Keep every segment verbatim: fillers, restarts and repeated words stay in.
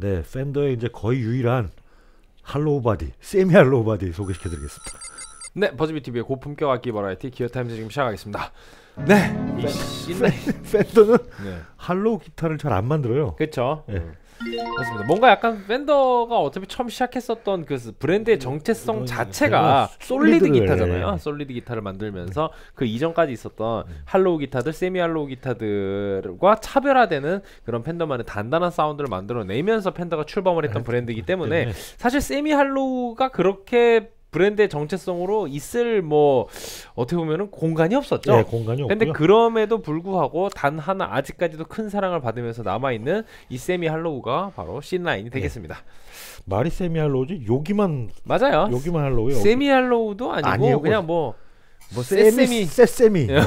네, 팬더의 이제 거의 유일한 할로우 바디, 세미 할로우 바디 소개시켜드리겠습니다. 네, 버즈비티비의 고품격 악기 버라이티 기어타임즈 지금 시작하겠습니다. 네, 팬더는 네. 할로우 기타를 잘 안 만들어요. 그렇죠. 네. 음. 맞습니다. 뭔가 약간 팬더가 어차피 처음 시작했었던 그 브랜드의 정체성 자체가 솔리드 기타잖아요. 해. 솔리드 기타를 만들면서 그 이전까지 있었던 할로우 기타들, 세미 할로우 기타들과 차별화되는 그런 팬더만의 단단한 사운드를 만들어내면서 팬더가 출범을 했던 브랜드이기 때문에 사실 세미 할로우가 그렇게 브랜드의 정체성으로 있을 뭐 어떻게 보면은 공간이 없었죠. 네, 공간이 없고요. 근데 그럼에도 불구하고 단 하나 아직까지도 큰 사랑을 받으면서 남아있는 이 세미 할로우가 바로 씬라인이 되겠습니다. 네. 말이 세미 할로우지 여기만 맞아요. 여기만 할로우요. 세미 할로우도 아니고 아니에요. 그냥 뭐 뭐 세세미 세세미 네.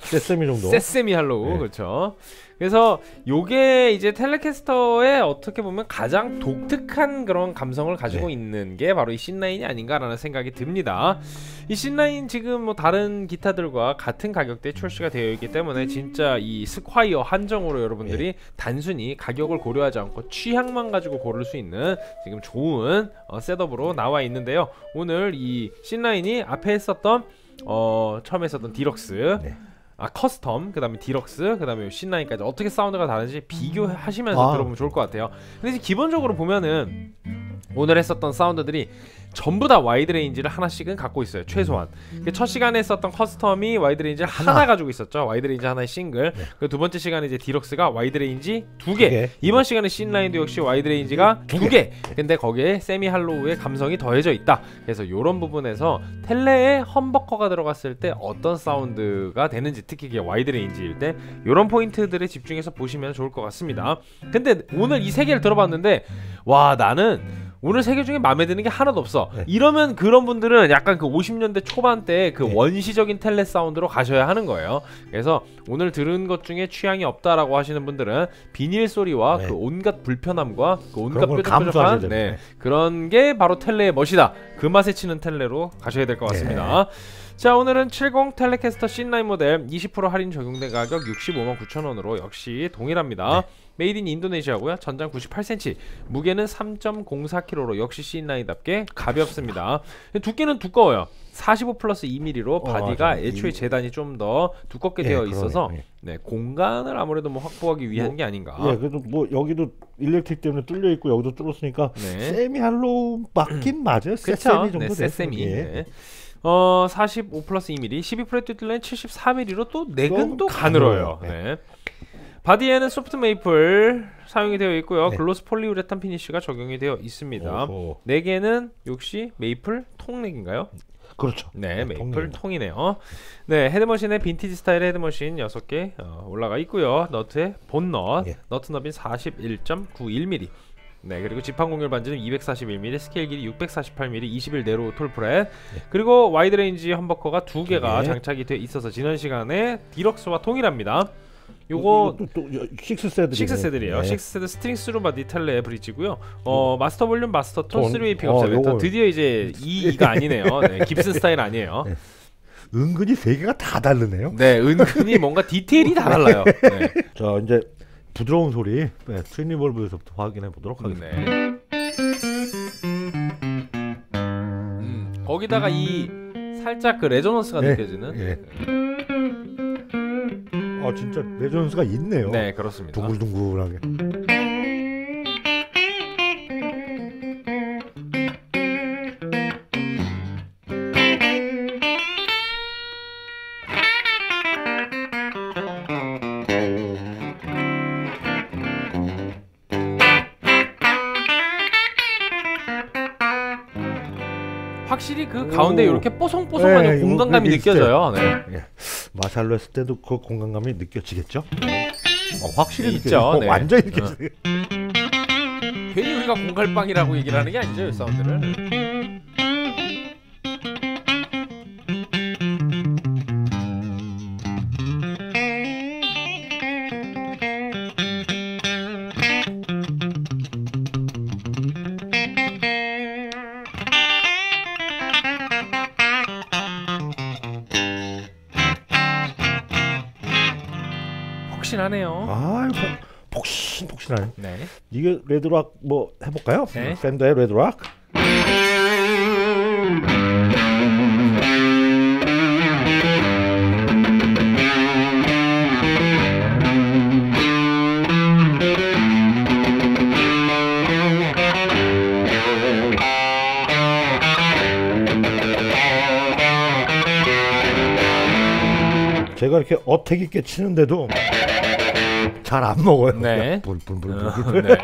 세세미 정도 세세미 할로우. 네. 그렇죠. 그래서 요게 이제 텔레캐스터의 어떻게 보면 가장 독특한 그런 감성을 가지고 네. 있는 게 바로 이 씬라인이 아닌가라는 생각이 듭니다. 이 씬라인 지금 뭐 다른 기타들과 같은 가격대에 출시가 되어 있기 때문에 진짜 이 스콰이어 한정으로 여러분들이 네. 단순히 가격을 고려하지 않고 취향만 가지고 고를 수 있는 지금 좋은 어, 셋업으로 나와 있는데요. 오늘 이 씬라인이 앞에 했었던 어 처음에 했었던 디럭스 네. 아 커스텀, 그 다음에 디럭스, 그 다음에 씬라인까지 어떻게 사운드가 다른지 비교하시면서 아. 들어보면 좋을 것 같아요. 근데 이제 기본적으로 보면은 오늘 했었던 사운드들이 전부 다 와이드 레인지를 하나씩은 갖고 있어요. 최소한 그 첫 시간에 했었던 커스텀이 와이드 레인지를 하나, 하나 가지고 있었죠. 와이드 레인지 하나의 싱글. 네. 그 두 번째 시간에 이제 디럭스가 와이드 레인지 두 개. 네. 이번 시간에 씬라인도 역시 와이드 레인지가 두 개. 네. 근데 거기에 세미 할로우의 감성이 더해져 있다. 그래서 이런 부분에서 텔레에 험버커가 들어갔을 때 어떤 사운드가 되는지, 특히 이게 와이드 레인지일 때 이런 포인트들에 집중해서 보시면 좋을 것 같습니다. 근데 오늘 이 세 개를 들어봤는데 와 나는 오늘 세 개 중에 마음에 드는 게 하나도 없어. 네. 이러면 그런 분들은 약간 그 오십 년대 초반때 그 네. 원시적인 텔레 사운드로 가셔야 하는 거예요. 그래서 오늘 들은 것 중에 취향이 없다라고 하시는 분들은 비닐 소리와 네. 그 온갖 불편함과 그 온갖 뾰족뾰족한 네. 그런 게 바로 텔레의 멋이다. 그 맛에 치는 텔레로 가셔야 될 것 같습니다. 네. 자, 오늘은 칠십 텔레캐스터 씬라인 모델 이십 퍼센트 할인 적용된 가격 육십오만 구천 원으로 역시 동일합니다. 네. 메이드 인 인도네시아고요. 전장 구십팔 센티미터, 무게는 삼 점 공사 킬로그램로 역시 씬라인답게 가볍습니다. 두께는 두꺼워요. 사십오 플러스 이 밀리미터로 바디가 어, 애초에 재단이 좀 더 두껍게 예, 되어 있어서 그러네, 예. 네, 공간을 아무래도 뭐 확보하기 위한 뭐, 게 아닌가. 예, 그래도 뭐 여기도 일렉트릭 때문에 뚫려 있고 여기도 뚫었으니까 네. 세미 할로우 맞긴 맞아요. 세세미 정도 됐어요. 어 사십오 플러스 이 밀리미터, 십이 프렛 듀틀라인 칠십사 밀리미터로 또 내근 또 가늘어요. 네. 네. 바디에는 소프트 메이플 사용이 되어 있고요. 네. 글로스 폴리우레탄 피니쉬가 적용이 되어 있습니다. 오호. 넥에는 역시 메이플 통넥인가요? 그렇죠. 네, 네 메이플 통이네요. 통이네요. 네, 헤드머신에 빈티지 스타일의 헤드머신 여섯 개 어, 올라가 있고요. 너트에 본넛, 예. 너트너빈 사십일 점 구일 밀리미터. 네, 그리고 지판 공률 반지는 이백사십일 밀리미터, 스케일 길이 육백사십팔 밀리미터, 이십일 내로 톨프렛. 네. 그리고 와이드 레인지 험버커가 두 개가 네. 장착이 돼 있어서 지난 시간에 디럭스와 동일합니다. 요거 육 세들이에요. 육 세들 스트링 스루 바디 텔레 브릿지고요. 어, 마스터 볼륨 마스터 톤 쓰리 웨이 픽업 세터. 드디어 이제 이가 아니네요. 네, 깁슨 스타일 아니에요. 네. 은근히 세 개가 다 다르네요. 네, 은근히 뭔가 디테일이 다 달라요. 네. 자, 이제 부드러운 소리 네, 트윈 리볼브에서부터 확인해 보도록 하겠습니다. 네. 음, 거기다가 이 살짝 그 레조넌스가 네, 느껴지는. 네. 네. 아 진짜 레조넌스가 있네요. 네 그렇습니다. 둥글둥글하게. 확실히 그 가운데 이렇게 뽀송뽀송한 네, 공간감이 느껴져요. 네. 네. 마샬로 했을 때도 그 공간감이 느껴지겠죠? 어, 확실히 네, 있죠. 네. 어, 완전히 느껴져요. 네. 괜히 우리가 공갈빵이라고 얘기를 하는 게 아니죠, 이 사운드를. 폭신폭신하네요. 아, 폭신폭신하네. 네. 이게 레드락 뭐 해볼까요? 네. 팬더의 레드락. 제가 이렇게 어택 있게 치는데도 잘 안 먹어요. 네. 불불불. 어, 네.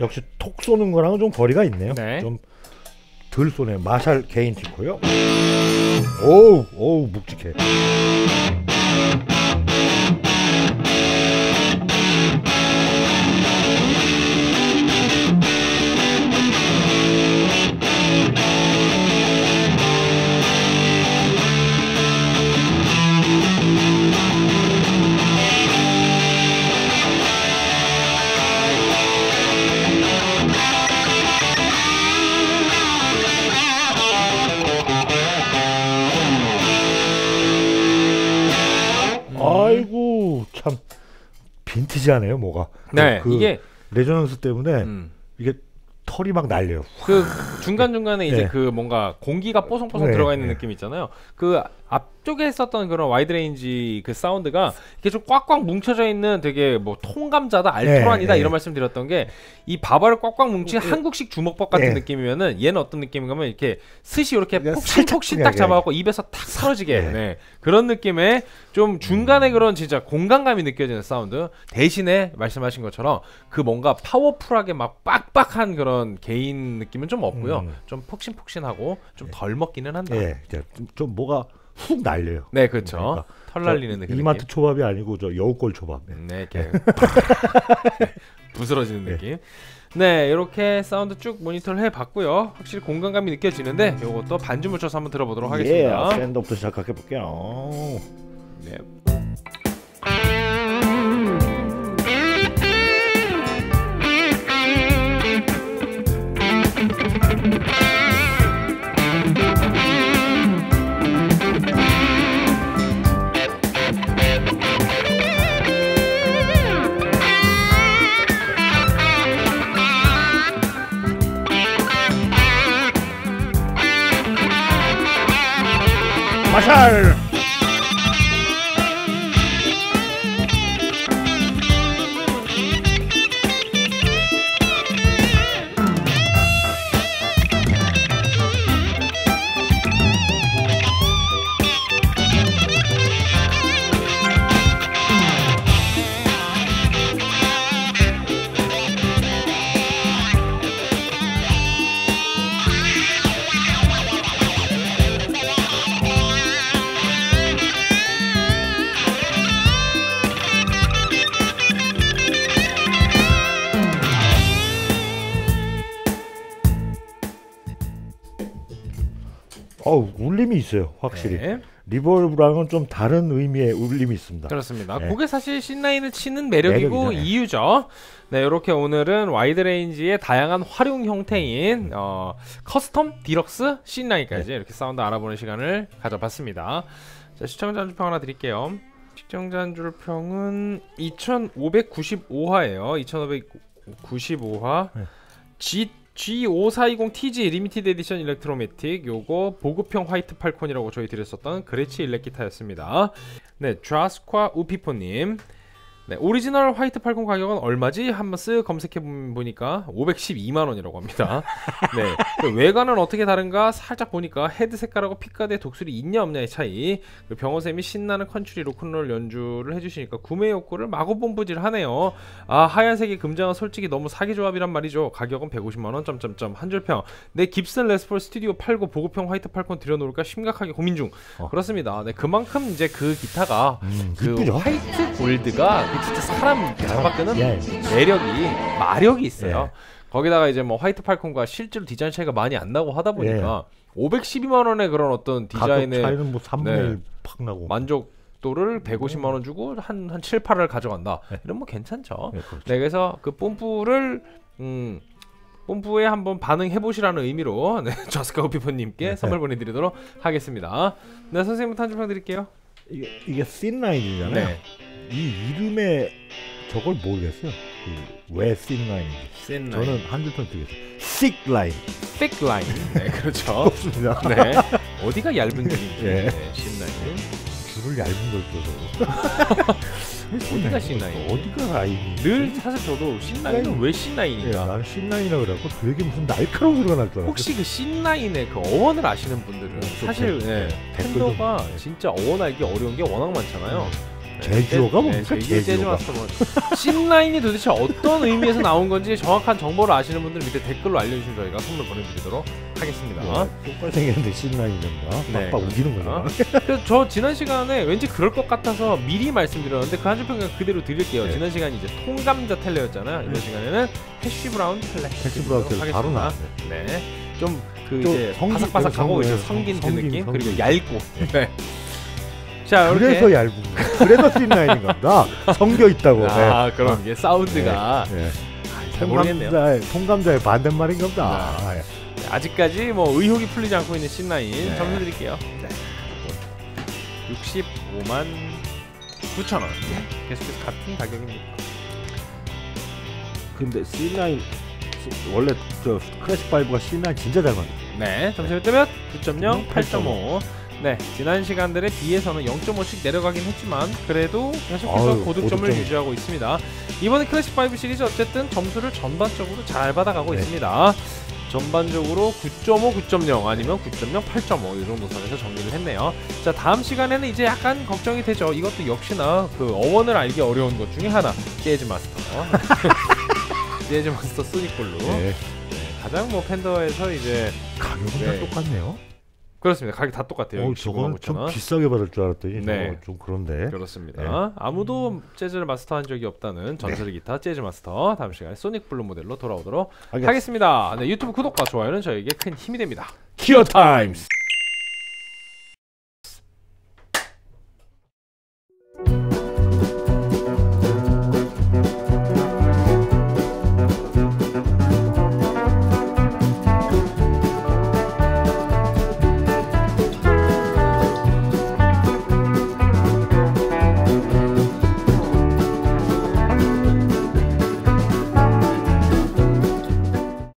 역시 톡 쏘는 거랑은 좀 거리가 있네요. 네. 좀 덜 쏘네요. 마샬 개인 티코요. 오우 오우 묵직해. 참 빈티지하네요, 뭐가. 네, 그 이게 레조넌스 때문에 음. 이게 털이 막 날려요. 그 중간 중간에 이제 네. 그 뭔가 공기가 뽀송뽀송 네. 들어가 있는 네. 느낌 있잖아요. 그 앞쪽에 있었던 그런 와이드레인지 그 사운드가 이게 좀 꽉꽉 뭉쳐져 있는 되게 뭐 통감자다, 알토란이다 네. 이런 말씀드렸던 게 이 바바를 꽉꽉 뭉친 네. 한국식 주먹밥 같은 네. 느낌이면은 얘는 어떤 느낌인가면 이렇게 스시 이렇게 폭신폭신 딱 잡아갖고 입에서 탁 사라지게 네. 네. 그런 느낌의 좀 중간에 그런 진짜 공간감이 느껴지는 사운드 대신에 말씀하신 것처럼 그 뭔가 파워풀하게 막 빡빡한 그런 개인 느낌은 좀 없고요. 음. 좀 폭신폭신하고 좀 덜 먹기는 한다. 네. 좀, 좀 뭐가 훅 날려요. 네, 그렇죠. 그러니까 털 날리는 느낌. 이마트 초밥이 아니고 저 여우골 초밥. 네, 이렇게 부스러지는 느낌. 네. 네, 이렇게 사운드 쭉 모니터를 해봤고요. 확실히 공간감이 느껴지는데 이것도 반주 묻혀서 한번 들어보도록 하겠습니다. 예, 샌드업부터 시작해볼게요. 네. 마샬! 어우, 울림이 있어요, 확실히. 네. 리버브랑은 좀 다른 의미의 울림이 있습니다. 그렇습니다. 네. 그게 사실 신라인을 치는 매력이고 매력이잖아요. 이유죠. 네, 이렇게 오늘은 와이드레인지의 다양한 활용 형태인 어, 커스텀, 디럭스, 신라인까지 네. 이렇게 사운드 알아보는 시간을 가져봤습니다. 자, 시청자 한 줄 평 하나 드릴게요. 시청자 한 줄 평은 이천오백구십오화예요. 이천오백구십오화 네. 지 지 오사이공 티지 리미티드 에디션 일렉트로매틱, 요거 보급형 화이트 팔콘이라고 저희 드렸었던 그레치 일렉기타였습니다. 네, 좌스콰 우피포님, 네, 오리지널 화이트 팔콘 가격은 얼마지? 한번 쓱 검색해보니까 오백십이만원이라고 합니다. 네, 외관은 어떻게 다른가 살짝 보니까 헤드 색깔하고 핏가드에 독수리 있냐 없냐의 차이, 병호쌤이 신나는 컨츄리 로큰롤 연주를 해주시니까 구매 욕구를 마구 본부질하네요. 아, 하얀색의 금장은 솔직히 너무 사기 조합이란 말이죠. 가격은 백오십만원 점점점 한줄평. 네, 깁슨 레스폴 스튜디오 팔고 보급형 화이트 팔콘 들여놓을까 심각하게 고민 중. 어. 그렇습니다. 네, 그만큼 이제 그 기타가 음, 그 이쁘죠? 화이트 골드가 진짜 사람 잡아끄는 예. 매력이, 마력이 있어요. 예. 거기다가 이제 뭐 화이트 팔콘과 실제로 디자인 차이가 많이 안 나고 하다 보니까 예. 오백십이만원의 그런 어떤 디자인의 가격 차이는 뭐 삼분의 일 네, 팍 나고 만족도를 백오십만원 주고 한, 한 칠, 팔을 가져간다. 예. 이러면 뭐 괜찮죠. 예, 그렇죠. 네, 그래서 그 뽐뿌를 음, 뽐뿌에 한번 반응해보시라는 의미로 네, 좌스카우 피퍼님께 네. 선물 보내드리도록 하겠습니다. 네, 선생님부터 한 줄평 드릴게요. 이게, 이게 씬라인이잖아요. 네. 이 이름에 저걸 모르겠어요. 그, 왜 씬라인인지. 씬라인. 저는 한 줄평 드리겠습니다. 씬라인. 씬라인. 네, 그렇죠. 없습니다. 네. 어디가 얇은 줄인지. 네. 씬라인. 줄을 얇은 걸 줘서. 어디가 씬라인? 어디가 라인이? 늘 사실 저도 씬라인은 왜 씬라인인가? 나는 씬라인이라고 그래갖고 되게 무슨 날카로운 소리가 날 줄 알았어요. 혹시 그 씬라인의 그 어원을 아시는 분들은 어, 사실 네, 팬더가 좀... 진짜 어원 알기 어려운 게 워낙 많잖아요. 네. 제주어가 뭡니까? 제주어가. 씬라인이 도대체 어떤 의미에서 나온 건지 정확한 정보를 아시는 분들 밑에 댓글로 알려주시면 저희가 선물 보내드리도록 하겠습니다. 똑같이 생겼는데 씬라인이란다. 빡빡 우기는 거야. 저 지난 시간에 왠지 그럴 것 같아서 미리 말씀드렸는데 그 한줄평 그대로 드릴게요. 네. 지난 시간이 이제 통감자 텔레였잖아요. 이번 네. 시간에는 해쉬 브라운 텔레. 해쉬 브라운 텔레 바로 나. 네. 좀 그 이제 바삭바삭하고 이제 성긴 그 느낌. 그리고 얇고. 네. 자, 그래서 얇은 거. 그래서 씬라인인 겁니다. 성겨 있다고. 아, 네. 그럼 이게 사운드가 네. 네. 아, 잘 모르겠네요. 통감자의, 통감자의 반대말인 겁니다. 아, 아, 예. 아직까지 뭐 의혹이 풀리지 않고 있는 씬라인 네. 점수 드릴게요. 네. 육십오만 구천 원. 네. 계속해서 같은 가격입니다. 근데 씬라인 원래 저 클래식 파이브가 씬라인 진짜 잘 맞네. 네. 점수 몇 대 몇? 구 점 영, 팔 점 오. 네, 지난 시간들에 비해서는 영 점 오씩 내려가긴 했지만 그래도 계속해서 고득점을 고득점. 유지하고 있습니다. 이번에 클래식 파이브 시리즈 어쨌든 점수를 전반적으로 잘 받아가고 네. 있습니다. 전반적으로 구 점 오, 구 점 영 아니면 구 점 영, 팔 점 오 이 정도 선에서 정리를 했네요. 자, 다음 시간에는 이제 약간 걱정이 되죠. 이것도 역시나 그 어원을 알기 어려운 것 중에 하나, 재즈마스터. 재즈마스터 소닉 블루. 네. 네, 가장 뭐 팬더에서 이제 가격은 네. 다 똑같네요. 그렇습니다. 가격 다 똑같아요. 어, 저건 좀 비싸게 받을 줄 알았더니 네. 어, 좀 그런데. 그렇습니다. 네. 아무도 재즈를 마스터한 적이 없다는 전설 네. 기타 재즈 마스터. 다음 시간에 소닉 블루 모델로 돌아오도록 알겠습니다. 하겠습니다. 네, 유튜브 구독과 좋아요는 저에게 큰 힘이 됩니다. 기어 타임스.